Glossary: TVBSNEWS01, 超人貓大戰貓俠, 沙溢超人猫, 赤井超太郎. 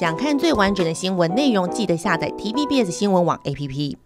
想看最完整的新闻内容，记得下载 TVBS 新闻网 APP。